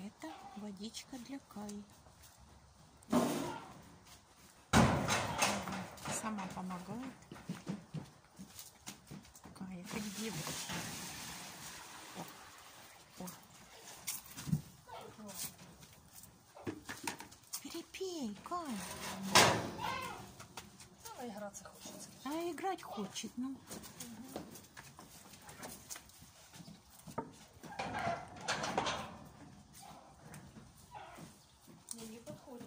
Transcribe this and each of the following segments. это водичка для Каи. Сама помогает. Каи, ты где будешь? Перепей, Каи. А играться хочется. А играть хочет, ну.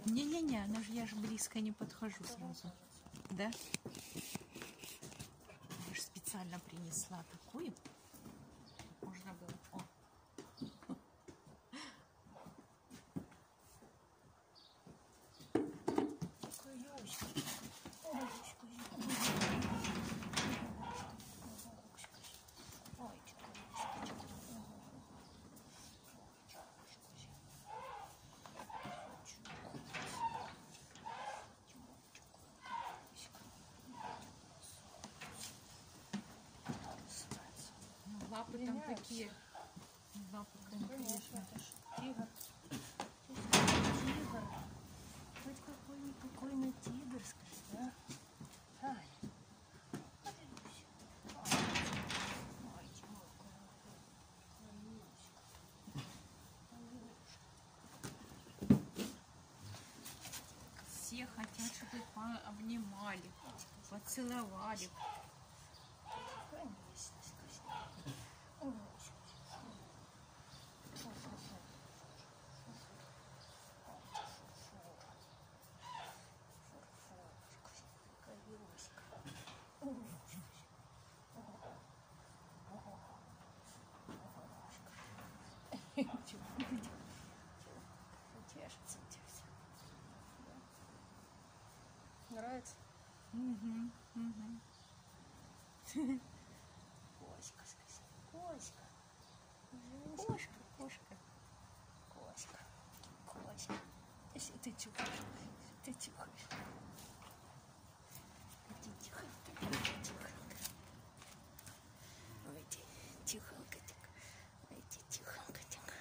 Не-не-не, она же, я же близко не подхожу сразу. Да? Я же специально принесла такую. Можно было. О. Такая елочка. Лапы там такие. Лапы конечно. Тигр. Тигр. Хоть какой-нибудь тигр, скажи, да? Ай. Все хотят, чтобы обнимали, поцеловали. Утешится, утешится. Нравится? Угу. Кошка, кошка. Кошка, кошка. Кошка, кошка. Ты чухаешь, ты чухаешь. Иди, тихонько, тихонько. Иди, тихонько, тихо. Иди, тихонько, тихо.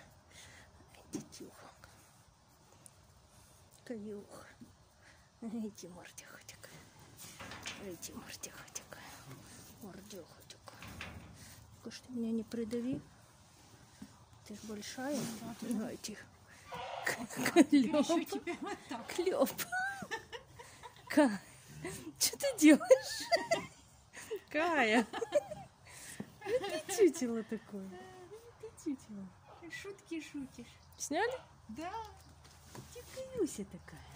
Иди, тихонько. Каюх. Иди, мордехотик. Иди, мордехотик. Мордехотик. Кошка, ты меня не придави. Ты ж большая. Ой, тихо. Клёп. Кай. Что ты делаешь? Кая. Это чучело такое. Это чучело. Шутки шутишь. Сняли? Да. Ты Каюся такая.